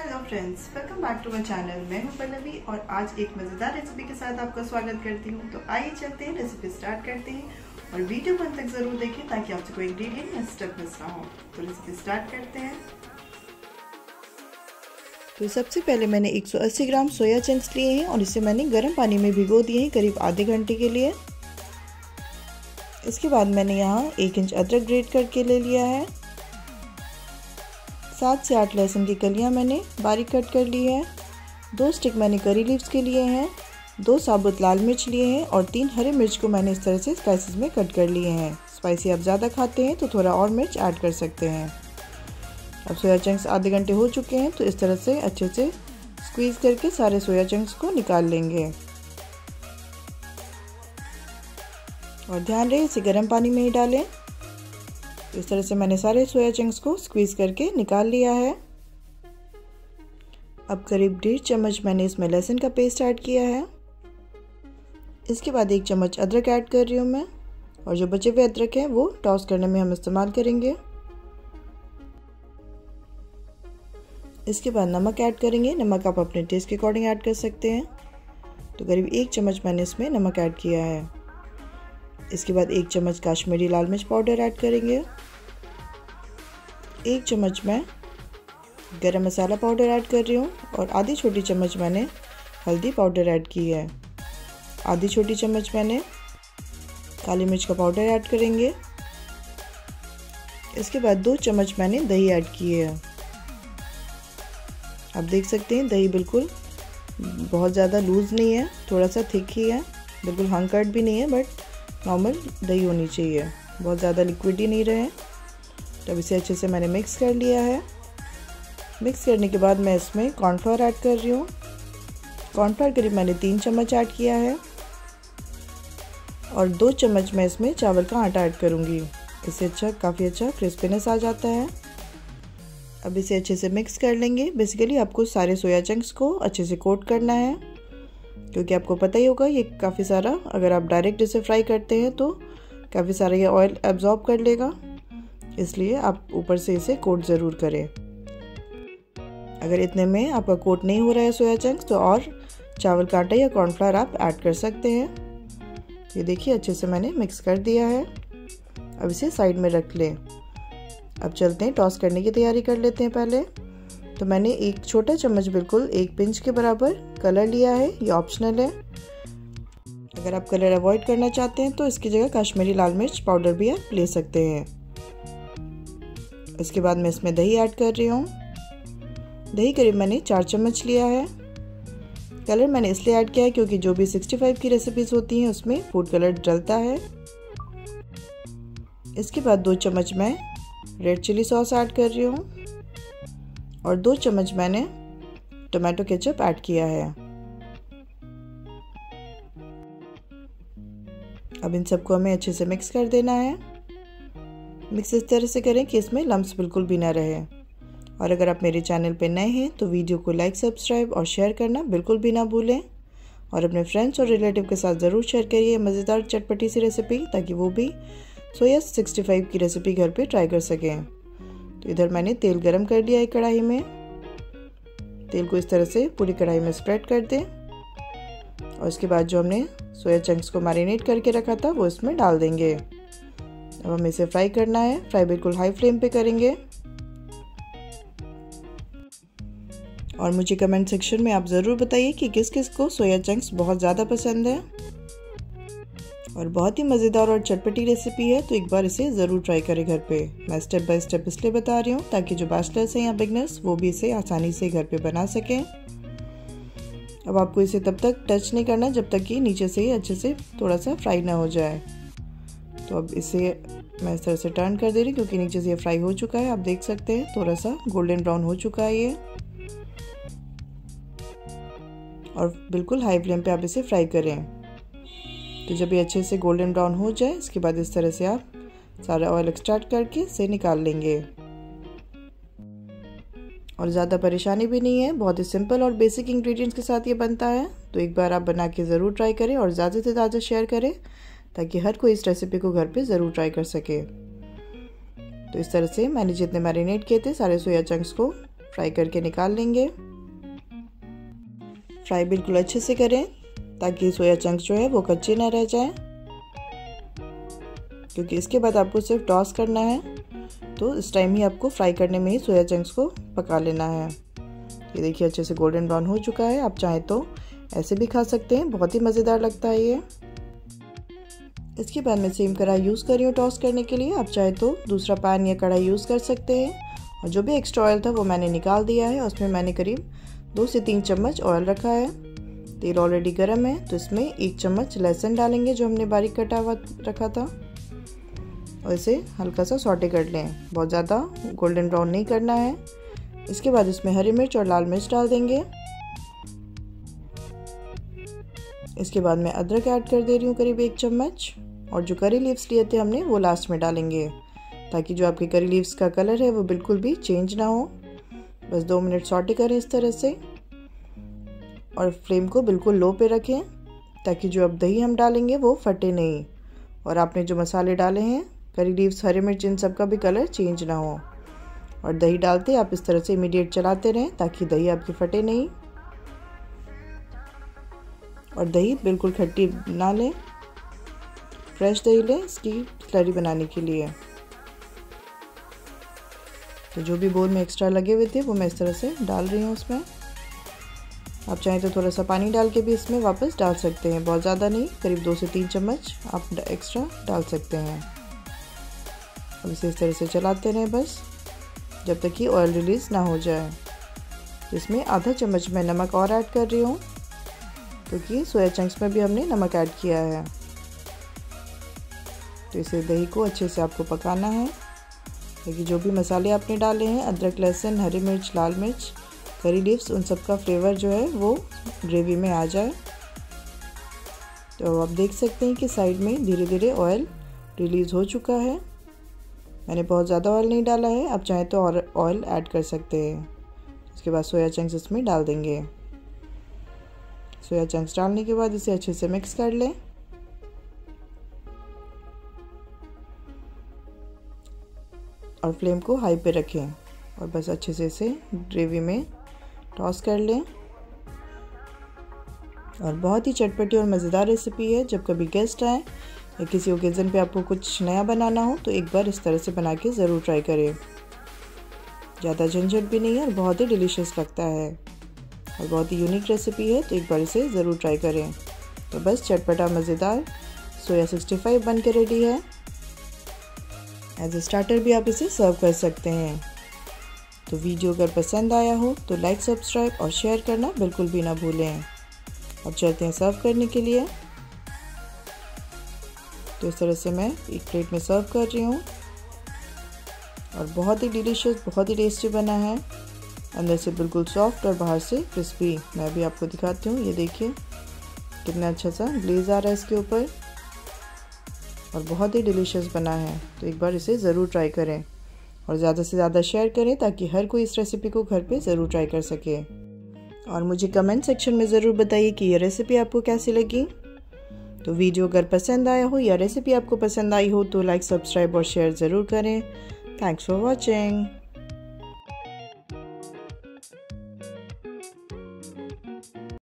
Hello friends, welcome back to my channel. मैं हूं पल्लवी और आज एक मज़ेदार रेसिपी के साथ आपका स्वागत करती हूं। तो आइए चलते हैं, रेसिपी स्टार्ट करते हैं और वीडियो को अंत तक ज़रूर देखें ताकि आपसे कोई इंग्रेडिएंट या स्टेप मिस ना हो। तो रेसिपी स्टार्ट करते हैं। तो सबसे पहले मैंने 180 ग्राम सोया चंक्स लिए हैं और इसे मैंने गर्म पानी में भिगो दिए हैं करीब आधे घंटे के लिए। इसके बाद मैंने यहाँ 1 इंच अदरक ग्रेट करके ले लिया है। 7 से 8 लहसुन की कलियां मैंने बारीक कट कर ली है। 2 स्टिक मैंने करी लीव्स के लिए हैं। 2 साबुत लाल मिर्च लिए हैं और 3 हरे मिर्च को मैंने इस तरह से स्लाइसेस में कट कर लिए हैं। स्पाइसी आप ज़्यादा खाते हैं तो थोड़ा और मिर्च ऐड कर सकते हैं। अब सोया चंक्स आधे घंटे हो चुके हैं तो इस तरह से अच्छे से स्क्वीज करके सारे सोया चंक्स को निकाल लेंगे। और ध्यान रहे इसे गर्म पानी में ही डालें। इस तरह से मैंने सारे सोया चंक्स को स्क्वीज़ करके निकाल लिया है। अब करीब 1.5 चम्मच मैंने इसमें लहसुन का पेस्ट ऐड किया है। इसके बाद 1 चम्मच अदरक ऐड कर रही हूँ मैं, और जो बचे हुए अदरक हैं वो टॉस करने में हम इस्तेमाल करेंगे। इसके बाद नमक ऐड करेंगे। नमक आप अपने टेस्ट के अकॉर्डिंग ऐड कर सकते हैं। तो करीब 1 चम्मच मैंने इसमें नमक ऐड किया है। इसके बाद 1 चम्मच कश्मीरी लाल मिर्च पाउडर ऐड करेंगे। 1 चम्मच मैं गरम मसाला पाउडर ऐड कर रही हूँ और आधी छोटी चम्मच मैंने हल्दी पाउडर ऐड की है। आधी छोटी चम्मच मैंने काली मिर्च का पाउडर ऐड करेंगे। इसके बाद 2 चम्मच मैंने दही ऐड की है। आप देख सकते हैं दही बिल्कुल बहुत ज़्यादा लूज़ नहीं है, थोड़ा सा थिक ही है, बिल्कुल हंकर्ड भी नहीं है, बट नॉर्मल दही होनी चाहिए, बहुत ज़्यादा लिक्विड ही नहीं रहे। तो अब इसे अच्छे से मैंने मिक्स कर लिया है। मिक्स करने के बाद मैं इसमें कॉर्नफ्लावर ऐड कर रही हूँ। कॉर्नफ्लावर करीब मैंने 3 चम्मच ऐड किया है और 2 चम्मच मैं इसमें चावल का आटा ऐड करूँगी। इससे अच्छा काफ़ी अच्छा क्रिस्पीनेस आ जाता है। अब इसे अच्छे से मिक्स कर लेंगे। बेसिकली आपको सारे सोया चंक्स को अच्छे से कोट करना है, क्योंकि आपको पता ही होगा ये काफ़ी सारा, अगर आप डायरेक्ट इसे फ्राई करते हैं तो काफ़ी सारा ये ऑयल एब्जॉर्ब कर लेगा, इसलिए आप ऊपर से इसे कोट ज़रूर करें। अगर इतने में आपका कोट नहीं हो रहा है सोया चंक्स तो और चावल का आटा या कॉर्नफ्लावर आप ऐड कर सकते हैं। ये देखिए अच्छे से मैंने मिक्स कर दिया है। अब इसे साइड में रख लें। अब चलते हैं टॉस करने की तैयारी कर लेते हैं। पहले तो मैंने 1 छोटा चम्मच बिल्कुल 1 पिंच के बराबर कलर लिया है। ये ऑप्शनल है, अगर आप कलर अवॉइड करना चाहते हैं तो इसकी जगह कश्मीरी लाल मिर्च पाउडर भी आप ले सकते हैं। इसके बाद मैं इसमें दही ऐड कर रही हूँ। दही करीब मैंने 4 चम्मच लिया है। कलर मैंने इसलिए ऐड किया है क्योंकि जो भी 65 की रेसिपीज़ होती हैं उसमें फूड कलर डलता है। इसके बाद 2 चम्मच मैं रेड चिली सॉस ऐड कर रही हूँ और 2 चम्मच मैंने टोमेटो केचप ऐड किया है। अब इन सबको हमें अच्छे से मिक्स कर देना है। मिक्स इस तरह से करें कि इसमें लम्स बिल्कुल भी ना रहे। और अगर आप मेरे चैनल पर नए हैं तो वीडियो को लाइक, सब्सक्राइब और शेयर करना बिल्कुल भी ना भूलें। और अपने फ्रेंड्स और रिलेटिव के साथ ज़रूर शेयर करिए मज़ेदार चटपटी सी रेसिपी, ताकि वो भी सोया 65 की रेसिपी घर पर ट्राई कर सकें। तो इधर मैंने तेल गरम कर लिया है कढ़ाई में। तेल को इस तरह से पूरी कढ़ाई में स्प्रेड कर दें और उसके बाद जो हमने सोया चंक्स को मैरिनेट करके रखा था वो इसमें डाल देंगे। अब हमें इसे फ्राई करना है। फ्राई बिल्कुल हाई फ्लेम पे करेंगे। और मुझे कमेंट सेक्शन में आप ज़रूर बताइए कि किस किस को सोया चंक्स बहुत ज़्यादा पसंद है। और बहुत ही मज़ेदार और चटपटी रेसिपी है, तो एक बार इसे ज़रूर ट्राई करें घर पे। मैं स्टेप बाय स्टेप इसलिए बता रही हूँ ताकि जो बैचलर्स हैं या बिगनर्स वो भी इसे आसानी से घर पे बना सकें। अब आपको इसे तब तक टच नहीं करना जब तक कि नीचे से अच्छे से थोड़ा सा फ्राई ना हो जाए। तो अब इसे मैं इस तरह से टर्न कर दे रही हूँ क्योंकि नीचे से ये फ्राई हो चुका है। आप देख सकते हैं थोड़ा सा गोल्डन ब्राउन हो चुका है ये। और बिल्कुल हाई फ्लेम पर आप इसे फ्राई करें। तो जब ये अच्छे से गोल्डन ब्राउन हो जाए, इसके बाद इस तरह से आप सारा ऑयल एक्सट्रैक्ट करके इसे निकाल लेंगे। और ज़्यादा परेशानी भी नहीं है, बहुत ही सिंपल और बेसिक इंग्रेडिएंट्स के साथ ये बनता है। तो एक बार आप बना के ज़रूर ट्राई करें और ज़्यादा से ज़्यादा शेयर करें ताकि हर कोई इस रेसिपी को घर पे ज़रूर ट्राई कर सके। तो इस तरह से मैंने जितने मैरिनेट किए थे सारे सोया चंक्स को फ्राई करके निकाल लेंगे। फ्राई बिल्कुल अच्छे से करें ताकि सोया चंक्स जो है वो कच्चे ना रह जाएं, क्योंकि इसके बाद आपको सिर्फ टॉस करना है। तो इस टाइम ही आपको फ्राई करने में ही सोया चंक्स को पका लेना है। ये देखिए अच्छे से गोल्डन ब्राउन हो चुका है। आप चाहें तो ऐसे भी खा सकते हैं, बहुत ही मज़ेदार लगता है ये। इसके बाद मैं सेम कढ़ाई यूज़ कर रही हूँ टॉस करने के लिए। आप चाहे तो दूसरा पैन या कढ़ाई यूज़ कर सकते हैं। और जो भी एक्स्ट्रा ऑयल था वो मैंने निकाल दिया है। उसमें मैंने करीब 2 से 3 चम्मच ऑयल रखा है। तेल ऑलरेडी गर्म है तो इसमें 1 चम्मच लहसुन डालेंगे जो हमने बारीक कटा हुआ रखा था, और इसे हल्का सा सौटे कर लें। बहुत ज़्यादा गोल्डन ब्राउन नहीं करना है। इसके बाद इसमें हरी मिर्च और लाल मिर्च डाल देंगे। इसके बाद मैं अदरक ऐड कर दे रही हूँ करीब 1 चम्मच, और जो करी लीव्स लिए थे हमने वो लास्ट में डालेंगे ताकि जो आपके करी लीव्स का कलर है वो बिल्कुल भी चेंज ना हो। बस 2 मिनट सौटे करें इस तरह से, और फ्लेम को बिल्कुल लो पे रखें ताकि जो अब दही हम डालेंगे वो फटे नहीं, और आपने जो मसाले डाले हैं करी लीव्स, हरी मिर्च, इन सब का भी कलर चेंज ना हो। और दही डालते आप इस तरह से इमीडिएट चलाते रहें ताकि दही आपकी फटे नहीं, और दही बिल्कुल खट्टी ना लें, फ्रेश दही लें इसकी स्लरी बनाने के लिए। तो जो भी बोल में एक्स्ट्रा लगे हुए थे वो मैं इस तरह से डाल रही हूँ उसमें। आप चाहें तो थोड़ा सा पानी डाल के भी इसमें वापस डाल सकते हैं, बहुत ज़्यादा नहीं, करीब 2 से 3 चम्मच आप एक्स्ट्रा डाल सकते हैं। अब इसे इस तरह से चलाते रहें बस जब तक कि ऑयल रिलीज़ ना हो जाए। इसमें आधा चम्मच मैं नमक और ऐड कर रही हूँ क्योंकि सोया चंक्स में भी हमने नमक ऐड किया है। तो इसे दही को अच्छे से आपको पकाना है ताकि जो भी मसाले आपने डाले हैं, अदरक, लहसुन, हरी मिर्च, लाल मिर्च, करी लीव्स, उन सब का फ्लेवर जो है वो ग्रेवी में आ जाए। तो आप देख सकते हैं कि साइड में धीरे धीरे ऑयल रिलीज़ हो चुका है। मैंने बहुत ज़्यादा ऑयल नहीं डाला है, आप चाहें तो और ऑयल ऐड कर सकते हैं। उसके बाद सोया चंक्स इसमें डाल देंगे। सोया चंक्स डालने के बाद इसे अच्छे से मिक्स कर लें। और फ्लेम को हाई पे रखें और बस अच्छे से इसे ग्रेवी में टॉस कर लें। और बहुत ही चटपटी और मज़ेदार रेसिपी है। जब कभी गेस्ट आए या किसी ओकेज़न पे आपको कुछ नया बनाना हो तो एक बार इस तरह से बना के ज़रूर ट्राई करें। ज़्यादा झंझट भी नहीं है और बहुत ही डिलीशियस लगता है, और बहुत ही यूनिक रेसिपी है, तो एक बार इसे ज़रूर ट्राई करें। तो बस चटपटा मज़ेदार सोया 65 बन के रेडी है। एज ए स्टार्टर भी आप इसे सर्व कर सकते हैं। तो वीडियो अगर पसंद आया हो तो लाइक, सब्सक्राइब और शेयर करना बिल्कुल भी ना भूलें। अब चलते हैं सर्व करने के लिए। तो इस तरह से मैं एक प्लेट में सर्व कर रही हूँ, और बहुत ही डिलीशियस, बहुत ही टेस्टी बना है। अंदर से बिल्कुल सॉफ्ट और बाहर से क्रिस्पी। मैं भी आपको दिखाती हूँ, ये देखिए कितना अच्छा सा ग्लेज आ रहा है इसके ऊपर, और बहुत ही डिलीशियस बना है। तो एक बार इसे ज़रूर ट्राई करें और ज़्यादा से ज़्यादा शेयर करें ताकि हर कोई इस रेसिपी को घर पे ज़रूर ट्राई कर सके। और मुझे कमेंट सेक्शन में ज़रूर बताइए कि यह रेसिपी आपको कैसी लगी। तो वीडियो अगर पसंद आया हो या रेसिपी आपको पसंद आई हो तो लाइक, सब्सक्राइब और शेयर ज़रूर करें। Thanks for watching.